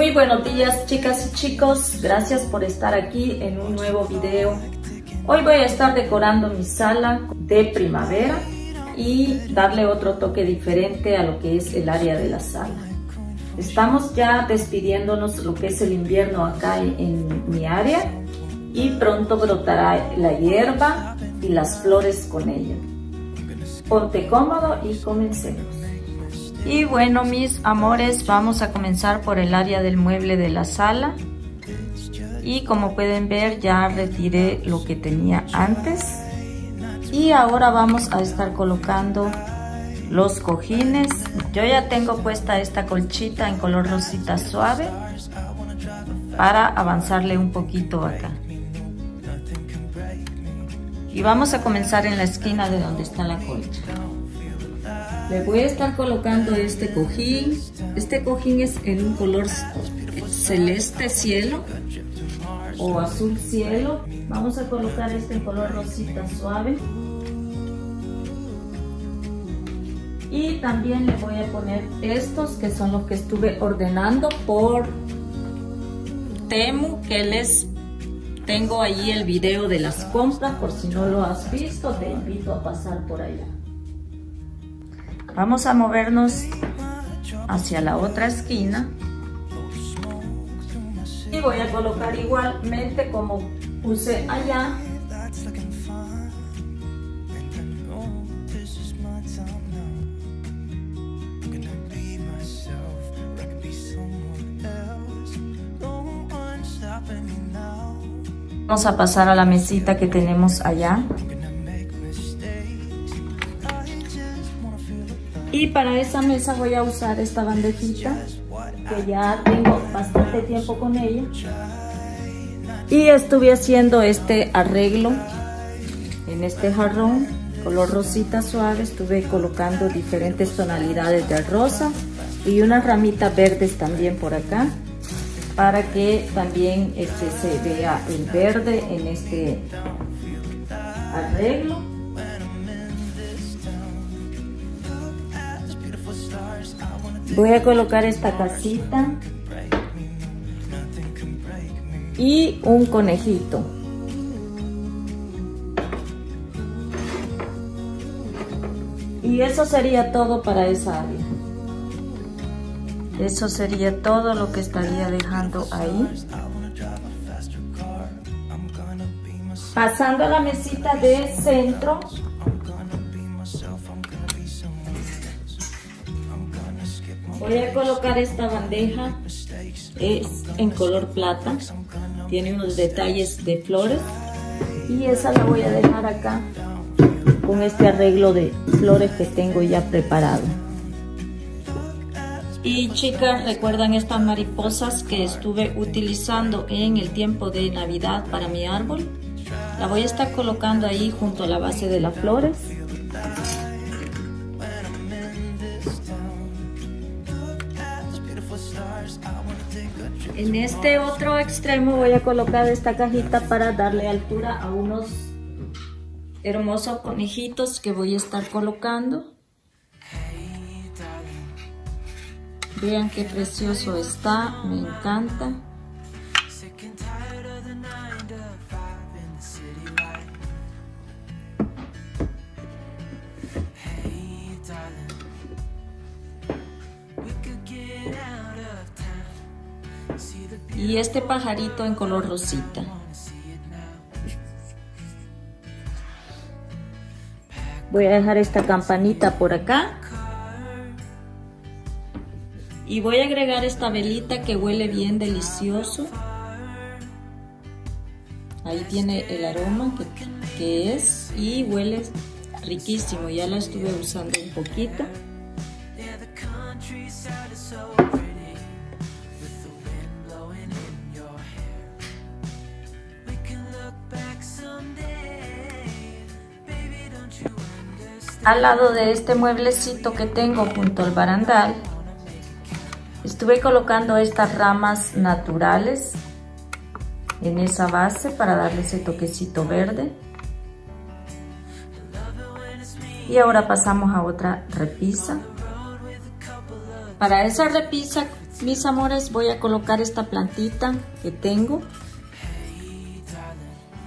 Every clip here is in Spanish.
Muy buenos días, chicas y chicos, gracias por estar aquí en un nuevo video. Hoy voy a estar decorando mi sala de primavera y darle otro toque diferente a lo que es el área de la sala. Estamos ya despidiéndonos lo que es el invierno acá en mi área y pronto brotará la hierba y las flores con ella. Ponte cómodo y comencemos. Y bueno, mis amores, vamos a comenzar por el área del mueble de la sala. Y como pueden ver, ya retiré lo que tenía antes. Y ahora vamos a estar colocando los cojines. Yo ya tengo puesta esta colchita en color rosita suave para avanzarle un poquito acá. Y vamos a comenzar en la esquina de donde está la colcha. Le voy a estar colocando este cojín. Este cojín es en un color celeste cielo o azul cielo. Vamos a colocar este en color rosita suave. Y también le voy a poner estos que son los que estuve ordenando por Temu, que les tengo ahí el video de las compras. Por si no lo has visto, te invito a pasar por allá. Vamos a movernos hacia la otra esquina y voy a colocar igualmente como puse allá. Vamos a pasar a la mesita que tenemos allá. Y para esa mesa voy a usar esta bandejita, que ya tengo bastante tiempo con ella. Y estuve haciendo este arreglo en este jarrón, color rosita suave. Estuve colocando diferentes tonalidades de rosa y unas ramitas verdes también por acá, para que también se vea el verde en este arreglo. Voy a colocar esta casita y un conejito. Y eso sería todo para esa área. Eso sería todo lo que estaría dejando ahí. Pasando a la mesita de centro. Voy a colocar esta bandeja, es en color plata, tiene unos detalles de flores y esa la voy a dejar acá con este arreglo de flores que tengo ya preparado. Y chicas, ¿recuerdan estas mariposas que estuve utilizando en el tiempo de Navidad para mi árbol? La voy a estar colocando ahí junto a la base de las flores. En este otro extremo voy a colocar esta cajita para darle altura a unos hermosos conejitos que voy a estar colocando. Vean qué precioso está, me encanta. Y este pajarito en color rosita. Voy a dejar esta campanita por acá. Y voy a agregar esta velita que huele bien delicioso. Ahí tiene el aroma que es y huele riquísimo. Ya la estuve usando un poquito. Al lado de este mueblecito que tengo junto al barandal, estuve colocando estas ramas naturales en esa base para darle ese toquecito verde. Y ahora pasamos a otra repisa. Para esa repisa Mis amores, voy a colocar esta plantita que tengo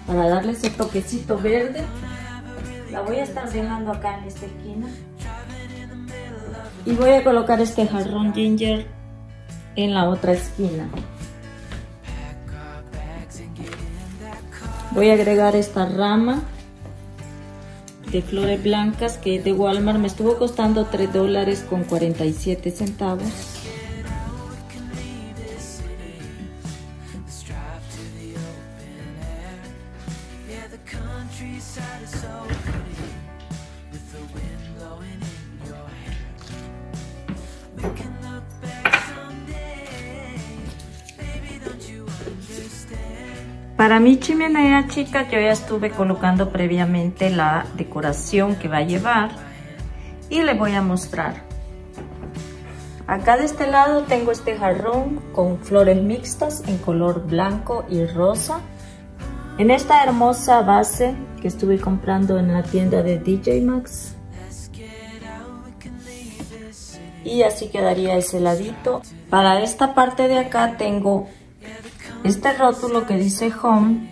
para darle ese toquecito verde. La voy a estar dejando acá en esta esquina. Y voy a colocar este jarrón ginger en la otra esquina. Voy a agregar esta rama de flores blancas que es de Walmart. Me estuvo costando $3.47. Para mi chimenea, chicas, yo ya estuve colocando previamente la decoración que va a llevar y les voy a mostrar. Acá de este lado tengo este jarrón con flores mixtas en color blanco y rosa. En esta hermosa base que estuve comprando en la tienda de TJ Maxx. Y así quedaría ese ladito. Para esta parte de acá tengo este rótulo que dice Home,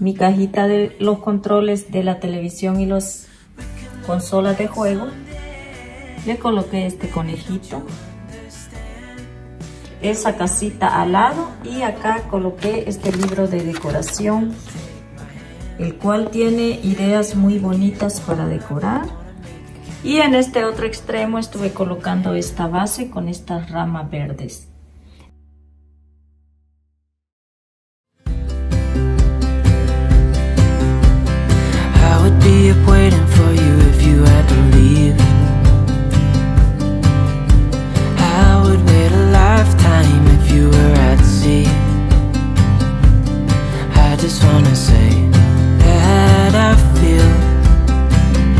mi cajita de los controles de la televisión y las consolas de juego. Le coloqué este conejito, esa casita al lado, y acá coloqué este libro de decoración, el cual tiene ideas muy bonitas para decorar. Y en este otro extremo estuve colocando esta base con estas ramas verdes. Waiting for you if you had to leave. I would wait a lifetime if you were at sea. I just wanna say that I feel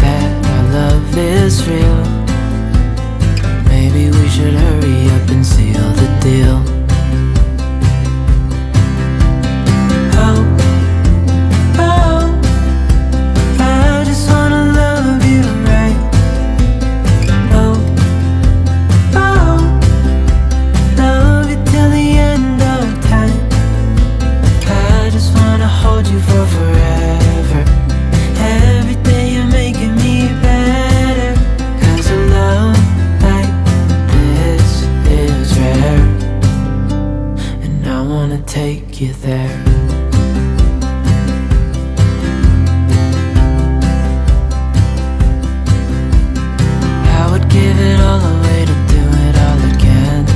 that our love is real. Maybe we should hurry up and seal the deal. Take you there. I would give it all away to do it all again.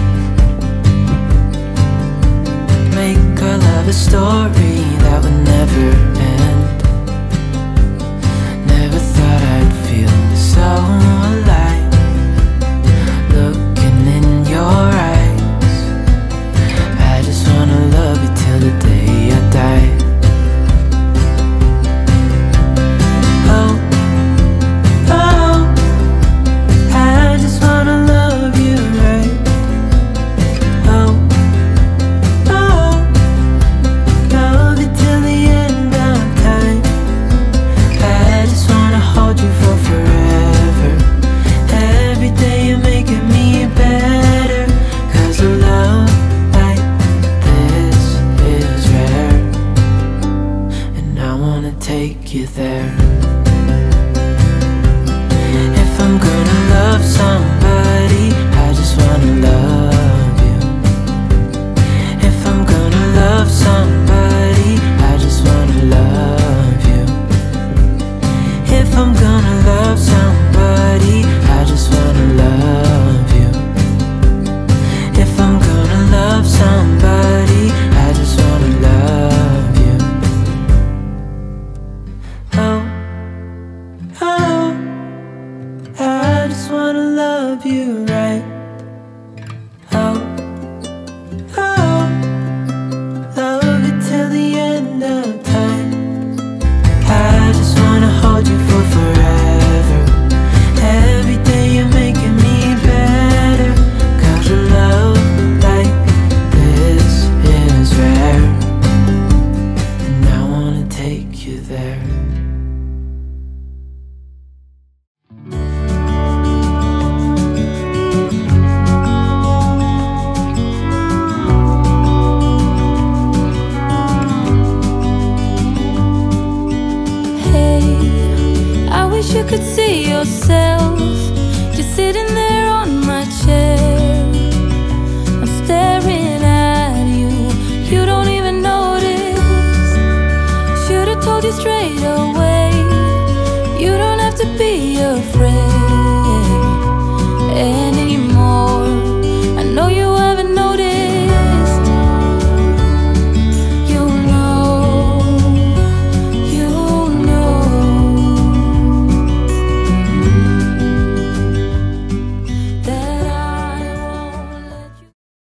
Make our love a story that would never end. Never thought I'd feel so alive looking in your eyes. The day I die. You there. If I'm gonna love somebody, I just wanna love you. If I'm gonna love somebody, I just wanna love you. If I'm gonna love somebody, I just wanna love you. If I'm gonna love somebody, I just wanna love you. you could see yourself just sitting there on my chair. I'm staring at you, you don't even notice. Should've told you straight away, you don't have to be afraid.